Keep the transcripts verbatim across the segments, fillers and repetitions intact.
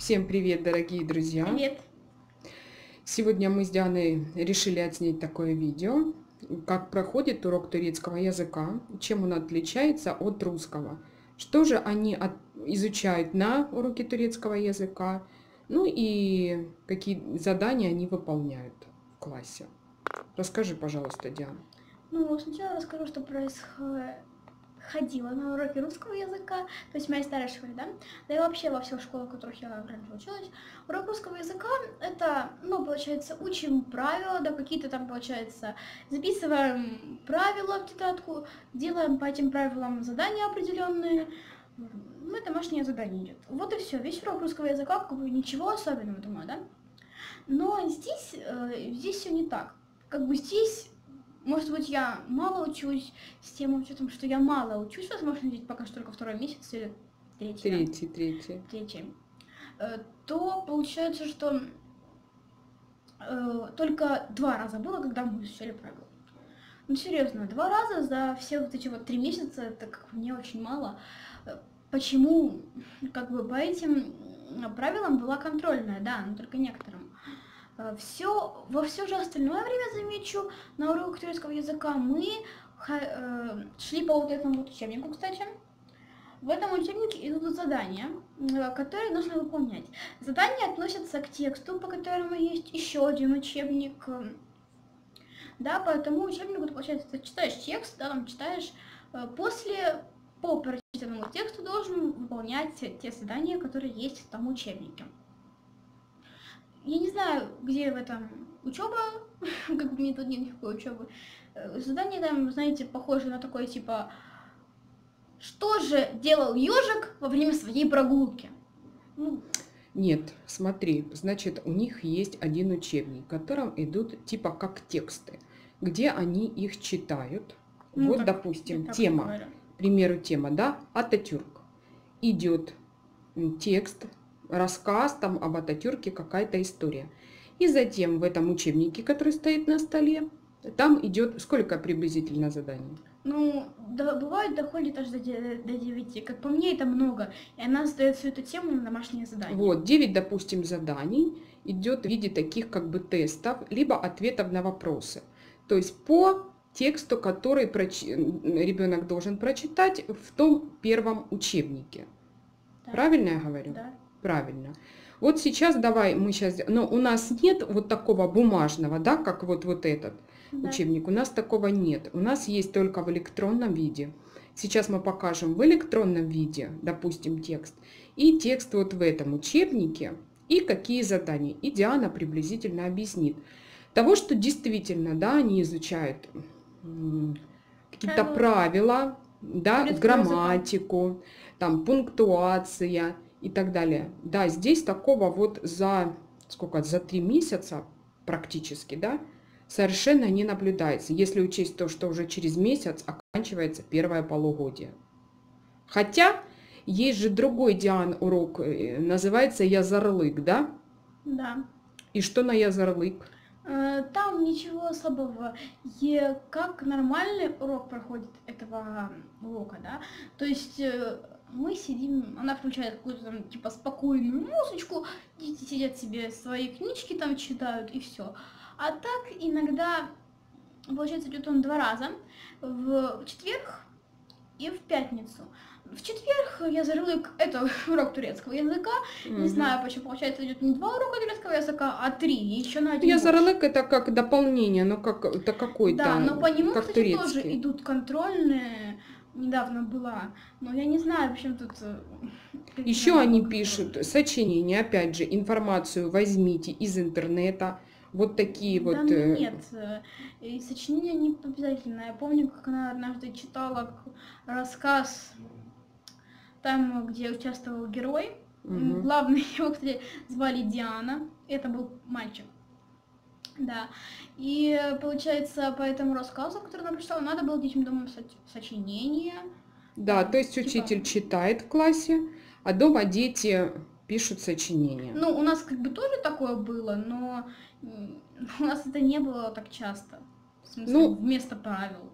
Всем привет, дорогие друзья! Привет! Сегодня мы с Дианой решили отснять такое видео, как проходит урок турецкого языка, чем он отличается от русского, что же они от... изучают на уроке турецкого языка, ну и какие задания они выполняют в классе. Расскажи, пожалуйста, Диана. Ну, сначала расскажу, что происходит. Ходила на уроки русского языка, то есть моя старая школа, да, да и вообще во всех школах, в которых я раньше училась. Урок русского языка – это, ну, получается, учим правила, да, какие-то там, получается, записываем правила в тетрадку, делаем по этим правилам задания определенные, ну, и домашнее задание идет. Вот и все, весь урок русского языка, как бы ничего особенного, думаю, да. Но здесь, здесь все не так, как бы здесь… Может быть, я мало учусь, с тем учетом, что я мало учусь, возможно, здесь пока что только второй месяц или третий. Третий, да? третий. Третий. То получается, что э, только два раза было, когда мы изучали правила. Ну, серьезно, два раза за все вот эти вот три месяца, это как мне очень мало. Почему? Как бы по этим правилам была контрольная, да, но только некоторым. Все, во все же остальное время, замечу, на уроках турецкого языка мы шли по вот этому учебнику, кстати. В этом учебнике идут задания, которые нужно выполнять. Задания относятся к тексту, по которому есть еще один учебник. Да, по этому учебнику, получается, ты читаешь текст, да, там читаешь, после, по прочитанному тексту должен выполнять те задания, которые есть в том учебнике. Я не знаю, где в этом учеба, как бы мне тут нет никакой учебы. Задание там, знаете, похоже на такое типа «Что же делал ежик во время своей прогулки?» ну. Нет, смотри, значит, у них есть один учебник, в котором идут типа как тексты, где они их читают. Ну, вот, так, допустим, тема, к примеру, тема, да, Ататюрк. Идет текст. Рассказ там об Ататюрке, какая-то история. И затем в этом учебнике, который стоит на столе, там идет сколько приблизительно заданий? Ну, да, бывает, доходит аж до девяти. Как по мне, это много. И она сдает всю эту тему на домашние задания. Вот, девять, допустим, заданий идет в виде таких как бы тестов, либо ответов на вопросы. То есть по тексту, который проч... ребенок должен прочитать в том первом учебнике. Да. Правильно я говорю? Да. Правильно. Вот сейчас давай мы сейчас... Но у нас нет вот такого бумажного, да, как вот, вот этот да. учебник. У нас такого нет. У нас есть только в электронном виде. Сейчас мы покажем в электронном виде, допустим, текст. И текст вот в этом учебнике. И какие задания. И Диана приблизительно объяснит. Того, что действительно, да, они изучают какие-то правила, да, грамматику, там, пунктуация. И так далее. Да, здесь такого вот за сколько, за три месяца практически, да, совершенно не наблюдается, если учесть то, что уже через месяц оканчивается первое полугодие. Хотя есть же другой, Диан, урок, называется Язарылык, да? Да. И что на Язарылык? Там ничего особого. И как нормальный урок проходит этого урока, да? То есть... Мы сидим, она включает какую-то там типа спокойную музычку, дети сидят себе свои книжки там читают и все. А так иногда, получается, идет он два раза, в четверг и в пятницу. В четверг Язарlık, это урок турецкого языка, угу. не знаю почему, получается, идет не два урока турецкого языка, а три, еще на один. Язарlık это как дополнение, но как, это какой-то, да, но по нему, кстати, турецкий. Тоже идут контрольные. Недавно была, но я не знаю, в общем тут... Еще они пишут сочинение, опять же, информацию возьмите из интернета, вот такие да, вот... Ну, нет, и сочинение не обязательно. Я помню, как она однажды читала рассказ, там, где участвовал герой. Угу. Главный его, кстати, звали Диана, это был мальчик. Да, и получается, по этому рассказу, который она прочитала, надо было детям, думаю, сочинение. Да, то есть типа... учитель читает в классе, а дома дети пишут сочинение. Ну, у нас как бы тоже такое было, но у нас это не было так часто. В смысле, ну, вместо правил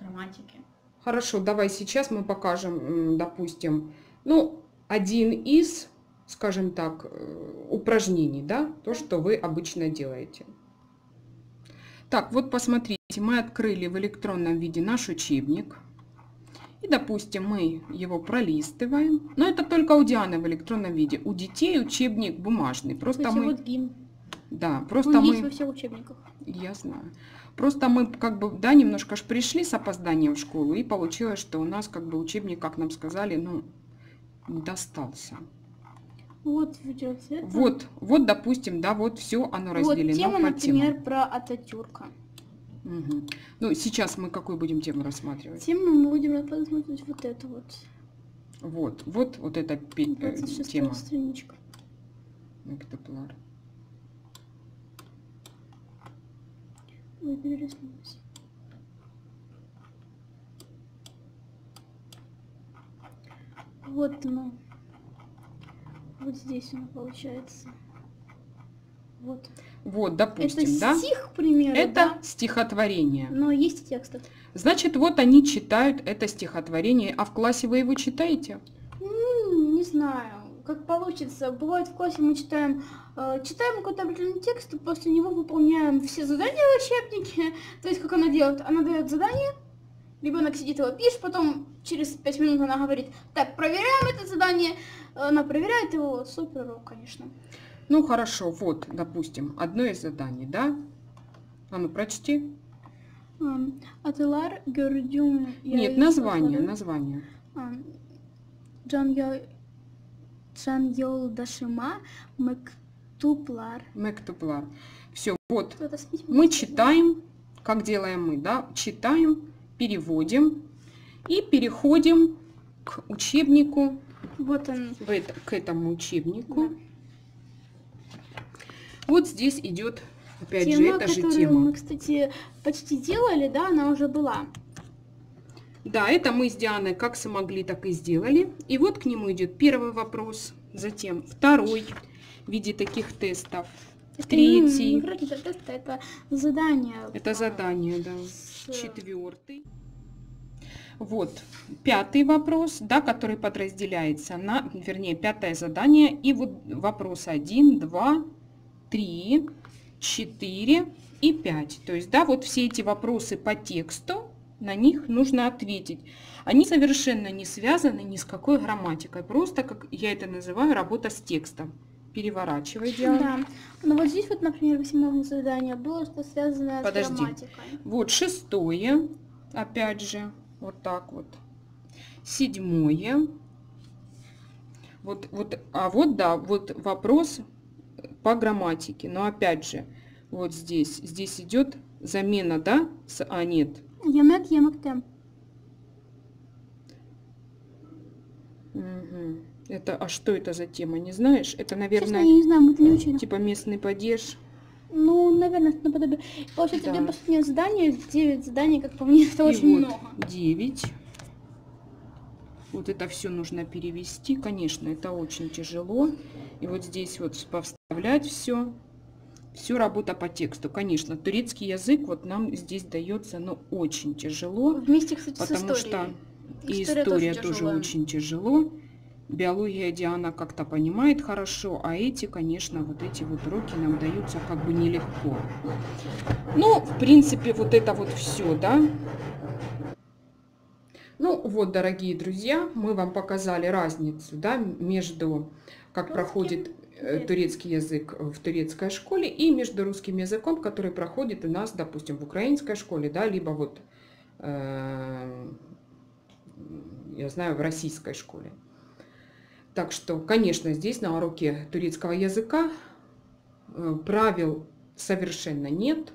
грамматики. Хорошо, давай сейчас мы покажем, допустим, ну, один из скажем так, упражнений, да, то, что вы обычно делаете. Так, вот посмотрите, мы открыли в электронном виде наш учебник. И, допустим, мы его пролистываем. Но это только у Дианы в электронном виде. У детей учебник бумажный. Просто мы... Вот гимн. Да, просто Он мы... есть во всех учебниках. Я знаю. Просто мы как бы, да, немножко аж пришли с опозданием в школу, и получилось, что у нас как бы учебник, как нам сказали, ну, достался. Вот, вот, вот, допустим, да, вот все оно разделено вот тема, по темам. Например, про Ататюрка. Угу. Ну, сейчас мы какую будем тему рассматривать? Тему мы будем рассматривать вот эту вот. Вот, вот, вот эта тема. Страничка. Экземпляр. Мы перериснулись. Вот оно. Вот здесь оно получается. Вот. Вот, допустим, это да? Стих, примерно, это да? Стихотворение. Но есть текст. Значит, вот они читают это стихотворение. А в классе вы его читаете? Ну, не знаю, как получится. Бывает, в классе мы читаем, э, читаем какой-то определенный текст, и после него выполняем все задания в учебнике. То есть, как она делает? Она дает задание, ребенок сидит его пишет, потом через пять минут она говорит: так, проверяем это задание. Она проверяет его, супер, конечно. Ну хорошо, вот, допустим, одно из заданий, да? А ну прочти. Атылар Гёрдюм. Нет, название, название. Джан Йолдашыма Мектуплар. Мектуплар. Все, вот. Мы читаем, как делаем мы, да? Читаем, переводим и переходим к учебнику. Вот он. К этому учебнику. Да. Вот здесь идет, опять тема, же, эта же тема. Мы, кстати, почти делали, да, она уже была. Да, это мы с Дианой как смогли, так и сделали. И вот к нему идет первый вопрос, затем второй в виде таких тестов, это, третий. Ну, вроде это, это задание. Это задание, да. С... Четвертый. Вот, пятый вопрос, да, который подразделяется на, вернее, пятое задание. И вот вопрос один, два... три, четыре и пять. То есть, да, вот все эти вопросы по тексту, на них нужно ответить. Они совершенно не связаны ни с какой грамматикой. Просто, как я это называю, работа с текстом. Переворачивай, Диана. Да. Ну вот здесь вот, например, восьмое задание было, что связано Подожди. с грамматикой. Вот шестое, опять же, вот так вот. Седьмое. Вот, вот, а вот, да, вот вопрос... по грамматике, но опять же вот здесь здесь идет замена, да, с а нет Емек, емек, тем. Угу. Это а что это за тема, не знаешь? Это, наверное, честно, я не знаю, мы это не учили. Типа местный падеж, ну, наверное, наподобие. Получается, да. Последнее задание, девять заданий, как по мне, это и очень вот много. девять. Вот это все нужно перевести, конечно, это очень тяжело. И вот здесь вот повставлять все, всю работа по тексту. Конечно, турецкий язык вот нам здесь дается, но очень тяжело. Вместе, кстати, потому с историей. Что и история, история тоже, тоже очень тяжело. Биология Диана как-то понимает хорошо, а эти, конечно, вот эти вот уроки нам даются как бы нелегко. Ну, в принципе, вот это вот все, да. Ну вот, дорогие друзья, мы вам показали разницу, да, между, как проходит турецкий язык в турецкой школе и между русским языком, который проходит у нас, допустим, в украинской школе, да, либо вот, э, я знаю, в российской школе. Так что, конечно, здесь на уроке турецкого языка правил совершенно нет,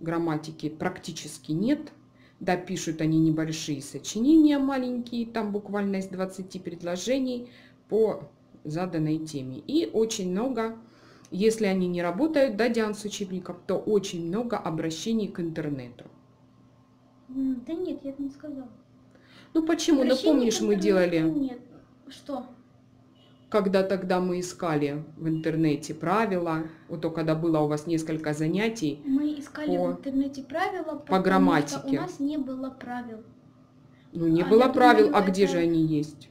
грамматики практически нет. Да, пишут они небольшие сочинения, маленькие, там буквально из двадцати предложений по заданной теме. И очень много, если они не работают, да, Диан, с учебником, то очень много обращений к интернету. Да нет, я это не сказала. Ну почему? Ну помнишь, мы делали... Нет, что? Когда тогда мы искали в интернете правила, вот то, когда было у вас несколько занятий. Мы искали по, в интернете правила по грамматике. Что у нас не было правил. Ну, не а было правил, думаю, а где это... же они есть?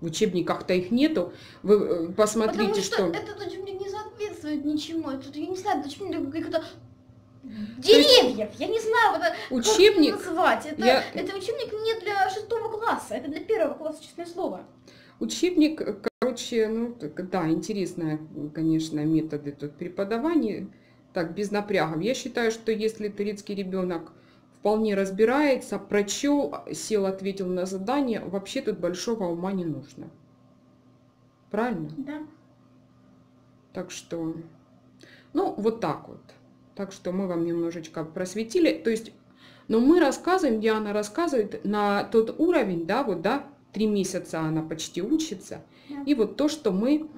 В учебниках-то их нету. Вы посмотрите, потому что... что... этот учебник не соответствует ничему. Тут я не знаю, почему каких-то деревьев. Есть... я не знаю, вот это, учебник... как это назвать. Это, я... это учебник не для шестого класса, это для первого класса, честное слово. Учебник, короче, ну да, интересные, конечно, методы тут преподавания. Так, без напрягов. Я считаю, что если турецкий ребенок вполне разбирается, прочел, сел, ответил на задание, вообще тут большого ума не нужно. Правильно? Да. Так что, ну, вот так вот. Так что мы вам немножечко просветили. То есть, но мы рассказываем, Диана рассказывает, на тот уровень, да, вот, да, три месяца она почти учится. Да. И вот то, что мы,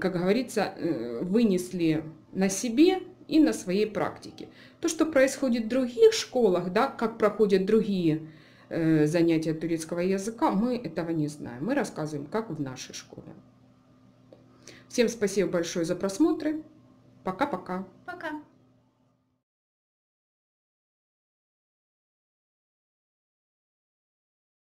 как говорится, вынесли на себе и на своей практике. То, что происходит в других школах, да, как проходят другие э, занятия турецкого языка, мы этого не знаем. Мы рассказываем, как в нашей школе. Всем спасибо большое за просмотры. Пока-пока. Пока. -пока. Пока.